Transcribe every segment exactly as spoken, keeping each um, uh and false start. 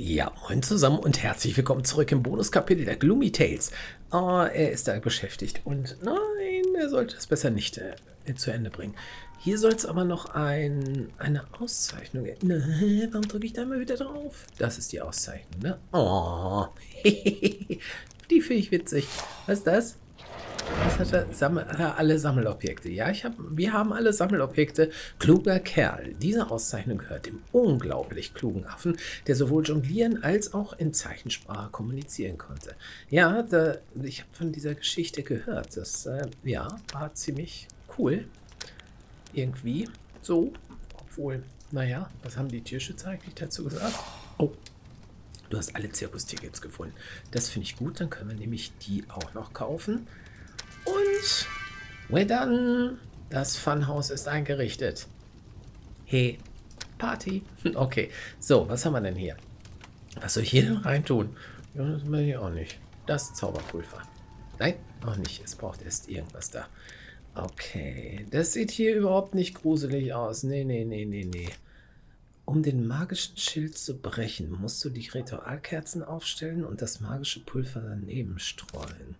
Ja, moin zusammen und herzlich willkommen zurück im Bonuskapitel der Gloomy Tales. Oh, er ist da beschäftigt und nein, er sollte es besser nicht äh, zu Ende bringen. Hier soll es aber noch ein, eine Auszeichnung... Ne, warum drücke ich da mal wieder drauf? Das ist die Auszeichnung, ne? Oh, die finde ich witzig. Was ist das? Was hat er? Sammel, äh, alle Sammelobjekte. Ja, ich hab, wir haben alle Sammelobjekte. Kluger Kerl. Diese Auszeichnung gehört dem unglaublich klugen Affen, der sowohl jonglieren als auch in Zeichensprache kommunizieren konnte. Ja, da, ich habe von dieser Geschichte gehört. Das äh, ja, war ziemlich cool. Irgendwie so. Obwohl, naja, was haben die Tierschützer eigentlich dazu gesagt? Oh. Du hast alle Zirkustickets gefunden. Das finde ich gut. Dann können wir nämlich die auch noch kaufen. Und, well done. Das Funhaus ist eingerichtet. Hey, Party. Okay, so, was haben wir denn hier? Was soll ich hier denn reintun? Ja, das will ich auch nicht. Das Zauberpulver. Nein, auch nicht. Es braucht erst irgendwas da. Okay, das sieht hier überhaupt nicht gruselig aus. Nee, nee, nee, nee, nee. Um den magischen Schild zu brechen, musst du die Ritualkerzen aufstellen und das magische Pulver daneben streuen.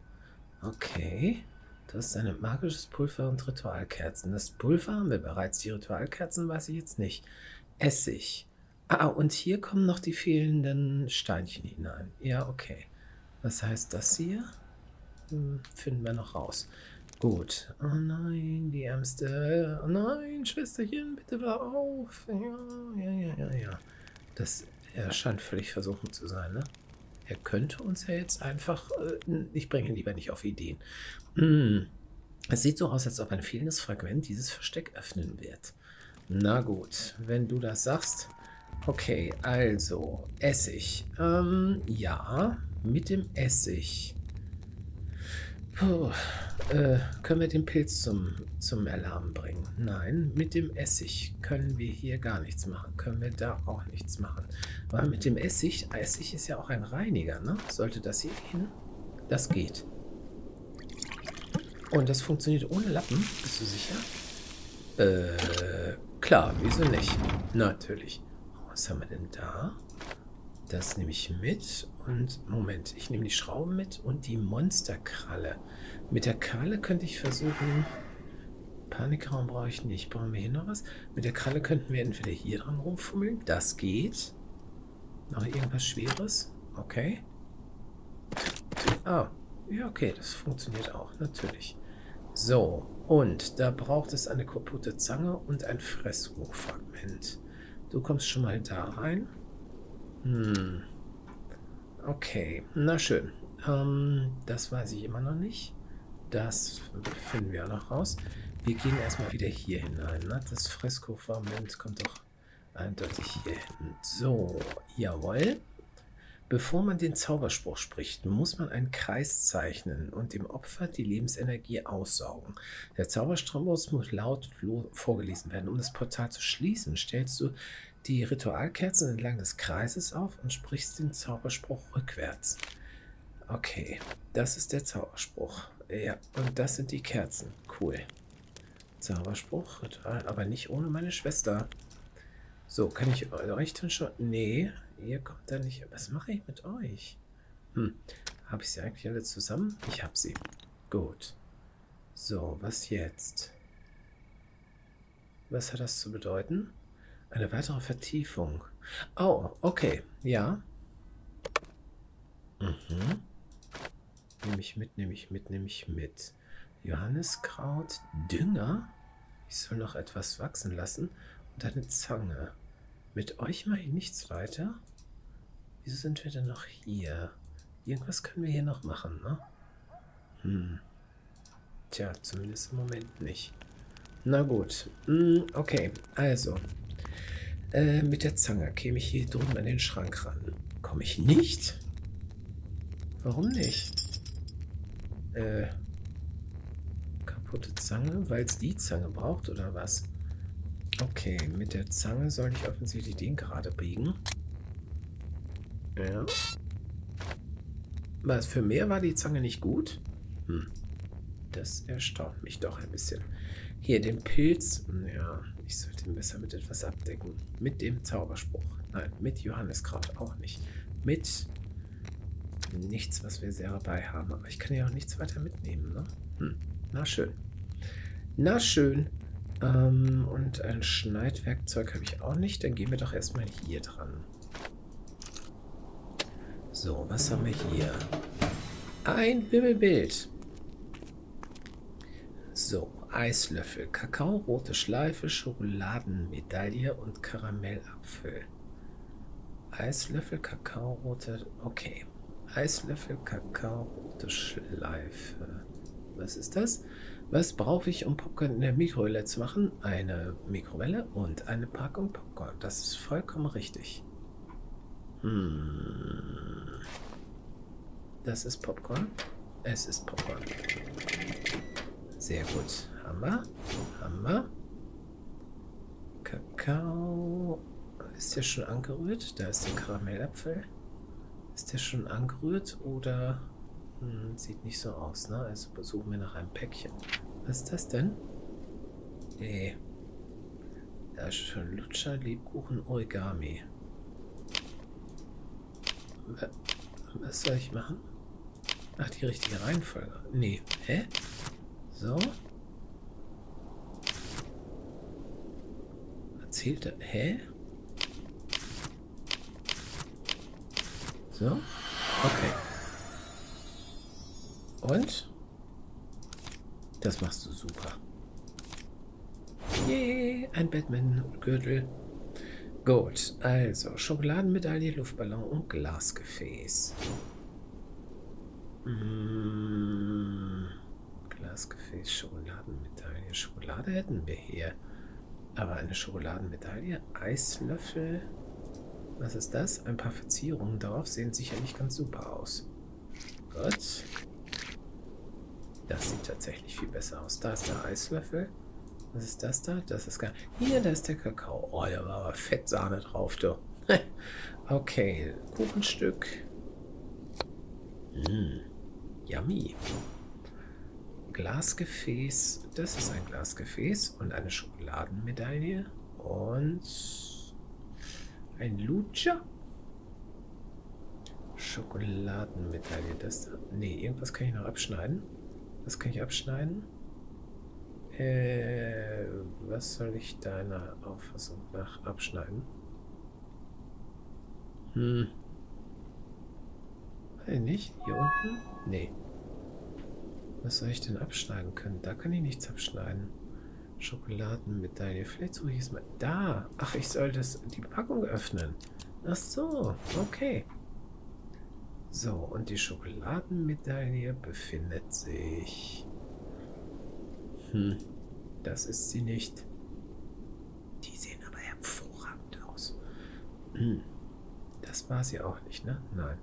Okay, das ist ein magisches Pulver und Ritualkerzen. Das Pulver haben wir bereits, die Ritualkerzen weiß ich jetzt nicht. Essig. Ah, und hier kommen noch die fehlenden Steinchen hinein. Ja, okay. Was heißt das hier? Hm, finden wir noch raus. Gut. Oh nein, die Ärmste. Oh nein, Schwesterchen, bitte wach auf. Ja, ja, ja, ja, ja. Das, er scheint völlig versuchen zu sein, ne? Er könnte uns ja jetzt einfach... Äh, ich bringe ihn lieber nicht auf Ideen. Mm. Es sieht so aus, als ob ein fehlendes Fragment dieses Versteck öffnen wird. Na gut, wenn du das sagst. Okay, also, Essig. Ähm, ja, mit dem Essig. Puh, äh, können wir den Pilz zum, zum Erlaben bringen? Nein, mit dem Essig können wir hier gar nichts machen. Können wir da auch nichts machen. Weil mit dem Essig, Essig ist ja auch ein Reiniger, ne? Sollte das hier hin? Das geht. Und das funktioniert ohne Lappen, bist du sicher? Äh, klar, wieso nicht? Natürlich. Was haben wir denn da? Das nehme ich mit. Und Moment, ich nehme die Schrauben mit und die Monsterkralle. Mit der Kralle könnte ich versuchen... Panikraum brauche ich nicht. Brauchen wir hier noch was? Mit der Kralle könnten wir entweder hier dran rumfummeln. Das geht. Noch irgendwas Schweres? Okay. Ah, ja okay, das funktioniert auch, natürlich. So, und da braucht es eine kaputte Zange und ein Fressrohrfragment. Du kommst schon mal da rein. Hm. Okay, na schön. Ähm, das weiß ich immer noch nicht. Das finden wir auch noch raus. Wir gehen erstmal wieder hier hinein. Ne? Das Fresko-Fragment kommt doch eindeutig hier hin. So, jawohl. Bevor man den Zauberspruch spricht, muss man einen Kreis zeichnen und dem Opfer die Lebensenergie aussaugen. Der Zauberspruch muss laut vorgelesen werden. Um das Portal zu schließen, stellst du die Ritualkerzen entlang des Kreises auf und sprichst den Zauberspruch rückwärts. Okay, das ist der Zauberspruch. Ja, und das sind die Kerzen. Cool. Zauberspruch, Ritual, aber nicht ohne meine Schwester. So, kann ich euch dann schon... Nee, ihr kommt da nicht... Was mache ich mit euch? Hm, habe ich sie eigentlich alle zusammen? Ich habe sie. Gut. So, was jetzt? Was hat das zu bedeuten? Eine weitere Vertiefung. Oh, okay. Ja. Mhm. Nehme ich mit, nehme ich mit, nehme ich mit. Johanniskraut, Dünger. Ich soll noch etwas wachsen lassen. Und eine Zange. Mit euch mache ich nichts weiter. Wieso sind wir denn noch hier? Irgendwas können wir hier noch machen, ne? Hm. Tja, zumindest im Moment nicht. Na gut. Hm, okay, also. Äh, mit der Zange käme ich hier drüben an den Schrank ran. Komme ich nicht? Warum nicht? Äh. Kaputte Zange, weil es die Zange braucht, oder was? Okay, mit der Zange soll ich offensichtlich den gerade biegen. Ja. Was, für mehr war die Zange nicht gut? Hm. Das erstaunt mich doch ein bisschen. Hier, den Pilz. Ja, ich sollte ihn besser mit etwas abdecken. Mit dem Zauberspruch. Nein, mit Johanniskraut auch nicht. Mit nichts, was wir sehr dabei haben. Aber ich kann ja auch nichts weiter mitnehmen, ne? Hm. Na schön. Na schön. Ähm, und ein Schneidwerkzeug habe ich auch nicht. Dann gehen wir doch erstmal hier dran. So, was haben wir hier? Ein Bimmelbild. So, Eislöffel, Kakao, rote Schleife, Schokoladenmedaille und Karamellapfel. Eislöffel, Kakao, rote... Okay. Eislöffel, Kakao, rote Schleife. Was ist das? Was brauche ich, um Popcorn in der Mikrowelle zu machen? Eine Mikrowelle und eine Packung Popcorn. Das ist vollkommen richtig. Hm. Das ist Popcorn. Es ist Popcorn. Sehr gut. Haben wir. Haben wir. Kakao. Ist der schon angerührt? Da ist der Karamellapfel. Ist der schon angerührt oder... Hm, sieht nicht so aus, ne? Also suchen wir nach einem Päckchen. Was ist das denn? Nee. Da ist schon Lutscher, Lebkuchen, Origami. Was soll ich machen? Ach, die richtige Reihenfolge. Nee. Hä? So. Erzählt er. Hä? So. Okay. Und? Das machst du super. Yay, ein Batman-Gürtel. Gut, also Schokoladenmedaille, Luftballon und Glasgefäß. Mm. Glasgefäß, Schokoladenmedaille. Schokolade hätten wir hier. Aber eine Schokoladenmedaille, Eislöffel. Was ist das? Ein paar Verzierungen darauf sehen sicherlich ganz super aus. Gut. Das sieht tatsächlich viel besser aus. Da ist der Eislöffel. Was ist das da? Das ist gar... Hier, da ist der Kakao. Oh, da war aber Fettsahne drauf, du. Okay, Kuchenstück. Mm. Yummy. Glasgefäß, das ist ein Glasgefäß und eine Schokoladenmedaille und ein Lutscher. Schokoladenmedaille, das da. Nee, irgendwas kann ich noch abschneiden. Was kann ich abschneiden? Äh, was soll ich deiner Auffassung nach abschneiden? Hm. Weiß nicht. Hier unten? Nee. Was soll ich denn abschneiden können? Da kann ich nichts abschneiden. Schokoladenmedaille. Vielleicht suche ich es mal. Da! Ach, ich soll das, die Packung öffnen. Ach so, okay. So, und die Schokoladenmedaille befindet sich... Hm, das ist sie nicht. Die sehen aber hervorragend aus. Hm, das war sie auch nicht, ne? Nein.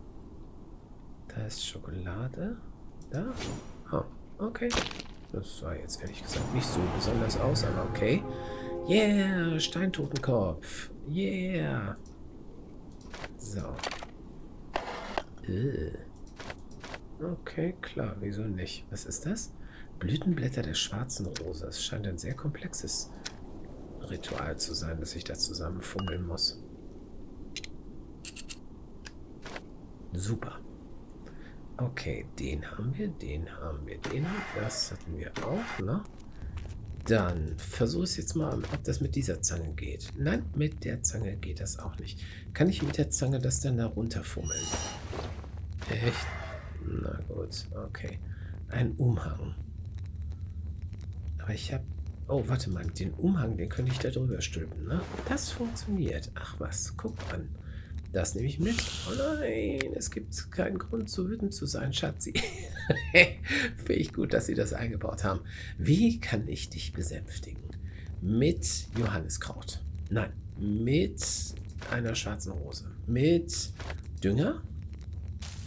Da ist Schokolade. Da? Oh, okay. Das sah jetzt ehrlich gesagt nicht so besonders aus, aber okay. Yeah, Steintotenkopf. Yeah. So. Äh. Okay, klar, wieso nicht? Was ist das? Blütenblätter der schwarzen Rose. Es scheint ein sehr komplexes Ritual zu sein, das ich da zusammenfummeln muss. Super. Okay, den haben wir, den haben wir, den haben wir. Das hatten wir auch, ne? Dann versuche ich jetzt mal, ob das mit dieser Zange geht. Nein, mit der Zange geht das auch nicht. Kann ich mit der Zange das dann da runterfummeln? Echt? Na gut, okay. Ein Umhang. Aber ich habe... Oh, warte mal, den Umhang, den könnte ich da drüber stülpen, ne? Das funktioniert. Ach was, guck an. Das nehme ich mit. Oh nein, es gibt keinen Grund, so wütend zu sein, Schatzi. Finde ich gut, dass sie das eingebaut haben. Wie kann ich dich besänftigen? Mit Johanniskraut. Nein, mit einer schwarzen Rose. Mit Dünger.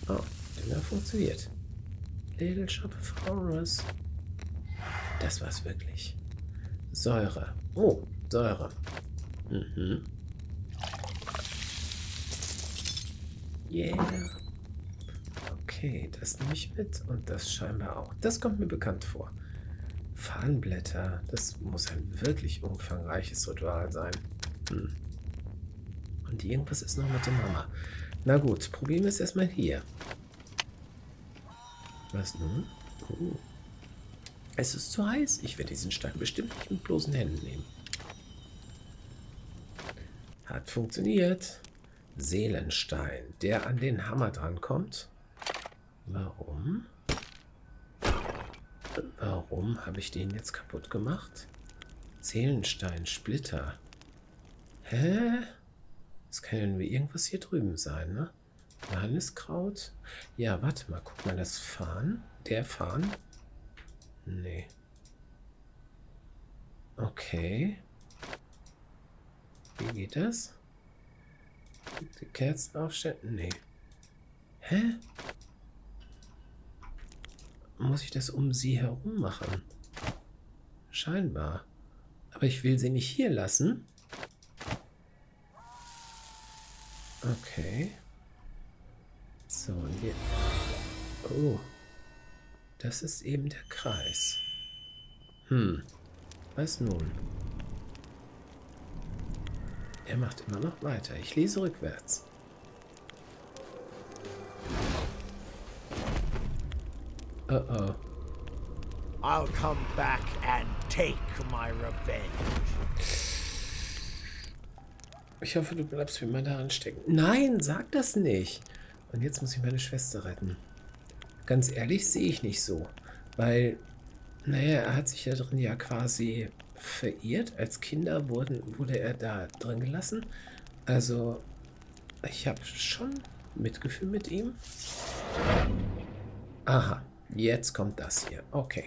Oh, Dünger funktioniert. Little Shop of Horrors. Das war's wirklich. Säure. Oh, Säure. Mhm. Yeah. Okay, das nehme ich mit und das scheinbar auch. Das kommt mir bekannt vor. Fahnenblätter. Das muss ein wirklich umfangreiches Ritual sein. Hm. Und irgendwas ist noch mit der Mama. Na gut, Problem ist erstmal hier. Was nun? Oh. Es ist zu heiß. Ich werde diesen Stein bestimmt nicht mit bloßen Händen nehmen. Hat funktioniert. Seelenstein, der an den Hammer drankommt. Warum? Warum habe ich den jetzt kaputt gemacht? Seelenstein, Splitter. Hä? Es kann nur irgendwas hier drüben sein, ne? Johanniskraut. Ja, warte mal, guck mal, das Farn. Der Farn? Nee. Okay. Wie geht das? Die Kerzen aufstellen? Nee. Hä? Muss ich das um sie herum machen? Scheinbar. Aber ich will sie nicht hier lassen. Okay. So, und hier. Oh. Das ist eben der Kreis. Hm. Was nun? Er macht immer noch weiter. Ich lese rückwärts. Uh oh. I'll come back and take my revenge. Ich hoffe, du bleibst wie immer daran stecken. Nein, sag das nicht. Und jetzt muss ich meine Schwester retten. Ganz ehrlich, sehe ich nicht so. Weil, naja, er hat sich da drin ja quasi verirrt. Als Kinder wurden, wurde er da drin gelassen. Also, ich habe schon Mitgefühl mit ihm. Aha, jetzt kommt das hier. Okay.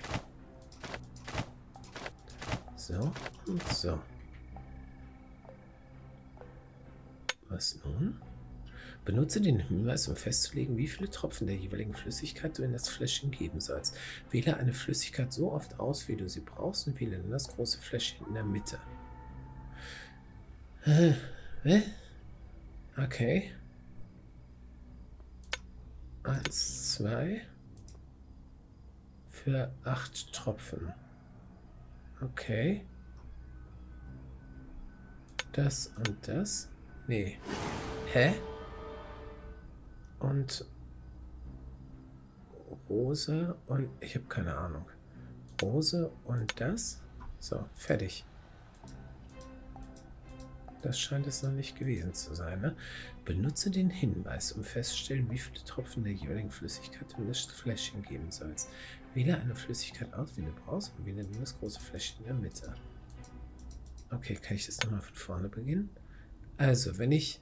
So und so. Was nun? Benutze den Hinweis, um festzulegen, wie viele Tropfen der jeweiligen Flüssigkeit du in das Fläschchen geben sollst. Wähle eine Flüssigkeit so oft aus, wie du sie brauchst, und wähle dann das große Fläschchen in der Mitte. Okay. Eins, zwei. Für acht Tropfen. Okay. Das und das? Nee. Hä? Und Rose und ich habe keine Ahnung. Rose und das. So, fertig. Das scheint es noch nicht gewesen zu sein, ne? Benutze den Hinweis, um festzustellen, wie viele Tropfen der jeweiligen Flüssigkeit du in das Fläschchen geben sollst. Wähle eine Flüssigkeit aus, wie du brauchst, und wähle nur das große Fläschchen in der Mitte. Okay, kann ich das nochmal von vorne beginnen? Also, wenn ich...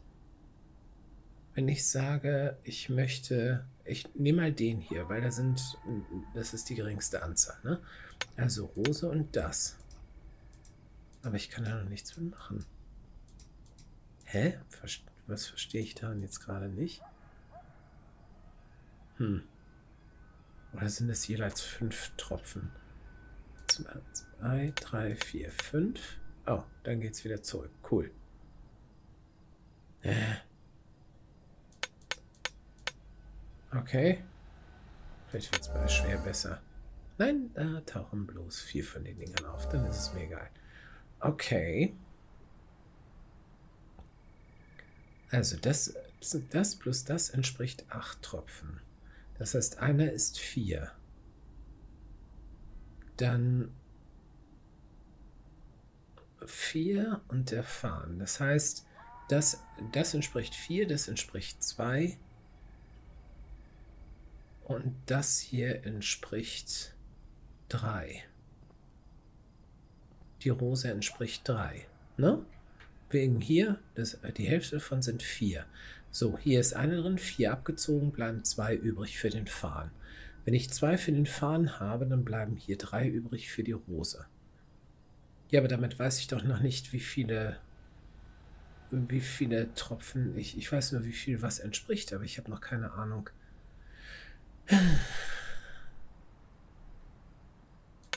Wenn ich sage, ich möchte, ich nehme mal den hier, weil da sind, das ist die geringste Anzahl, ne? Also Rose und das. Aber ich kann da noch nichts mit machen. Hä? Was verstehe ich daran jetzt gerade nicht? Hm. Oder sind es jeweils fünf Tropfen? Zwei, drei, vier, fünf. Oh, dann geht's wieder zurück. Cool. Äh. Okay. Vielleicht wird es bei schwer besser. Nein, da tauchen bloß vier von den Dingern auf. Dann ist es mir egal. Okay. Also das, das plus das entspricht acht Tropfen. Das heißt, einer ist vier. Dann vier und der Farn. Das heißt, das, das entspricht vier, das entspricht zwei. Und das hier entspricht drei. Die Rose entspricht drei. Ne? Wegen hier, das, die Hälfte davon sind vier. So, hier ist eine drin, vier abgezogen, bleiben zwei übrig für den Farn. Wenn ich zwei für den Farn habe, dann bleiben hier drei übrig für die Rose. Ja, aber damit weiß ich doch noch nicht, wie viele, wie viele Tropfen. Ich, ich weiß nur, wie viel was entspricht, aber ich habe noch keine Ahnung.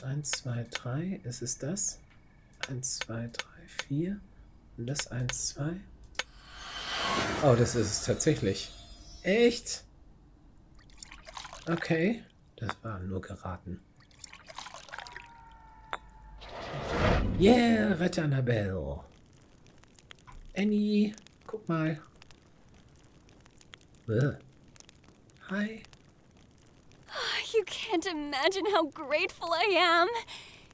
eins, zwei, drei, es ist das. eins, zwei, drei, vier. Und das eins, zwei. Oh, das ist es tatsächlich. Echt? Okay. Das war nur geraten. Yeah, rette Annabelle. Annie, Guck mal. Ugh. Hi. You can't imagine how grateful I am.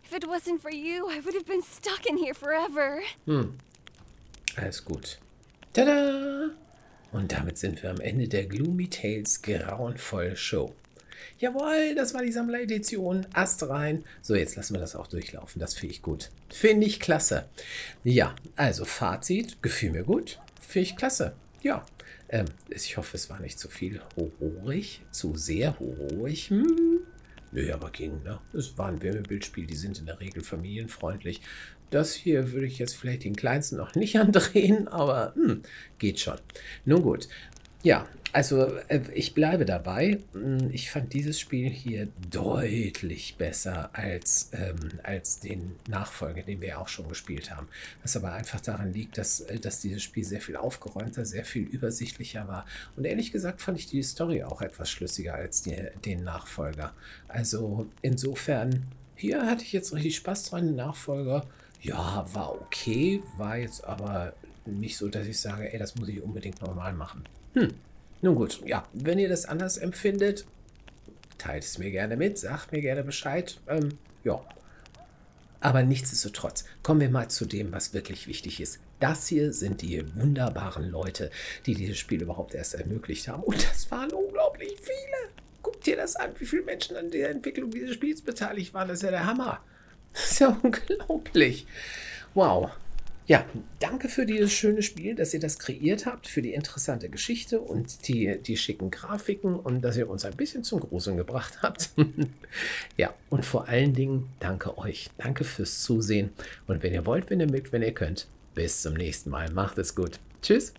If it wasn't for you, I would have been stuck in here forever. Hm. Alles gut. Tada! Und damit sind wir am Ende der Gloomy Tales grauenvolle Show. Jawohl, das war die Sammleredition. Ast rein. So, jetzt lassen wir das auch durchlaufen. Das finde ich gut. Finde ich klasse. Ja, also Fazit. Gefiel mir gut. Finde ich klasse. Ja. Ähm, ich hoffe, es war nicht zu viel horrorig. Zu sehr horrorig. Hm. Nö, aber ging, ne? Es war ein Wärmebildspiel. Die sind in der Regel familienfreundlich. Das hier würde ich jetzt vielleicht den kleinsten noch nicht andrehen, aber hm, geht schon. Nun gut. Ja, also ich bleibe dabei. Ich fand dieses Spiel hier deutlich besser als, ähm, als den Nachfolger, den wir auch schon gespielt haben. Was aber einfach daran liegt, dass, dass dieses Spiel sehr viel aufgeräumter, sehr viel übersichtlicher war. Und ehrlich gesagt fand ich die Story auch etwas schlüssiger als die, den Nachfolger. Also insofern, hier hatte ich jetzt richtig Spaß dran. Den Nachfolger, ja, war okay, war jetzt aber nicht so, dass ich sage, ey, das muss ich unbedingt normal machen. Hm, nun gut, ja, wenn ihr das anders empfindet, teilt es mir gerne mit, sagt mir gerne Bescheid, ähm, ja. Aber nichtsdestotrotz, kommen wir mal zu dem, was wirklich wichtig ist. Das hier sind die wunderbaren Leute, die dieses Spiel überhaupt erst ermöglicht haben. Und das waren unglaublich viele. Guckt dir das an, wie viele Menschen an der Entwicklung dieses Spiels beteiligt waren. Das ist ja der Hammer. Das ist ja unglaublich. Wow. Ja, danke für dieses schöne Spiel, dass ihr das kreiert habt, für die interessante Geschichte und die, die schicken Grafiken und dass ihr uns ein bisschen zum Gruseln gebracht habt. Ja, und vor allen Dingen danke euch. Danke fürs Zusehen. Und wenn ihr wollt, wenn ihr mögt, wenn ihr könnt. Bis zum nächsten Mal. Macht es gut. Tschüss.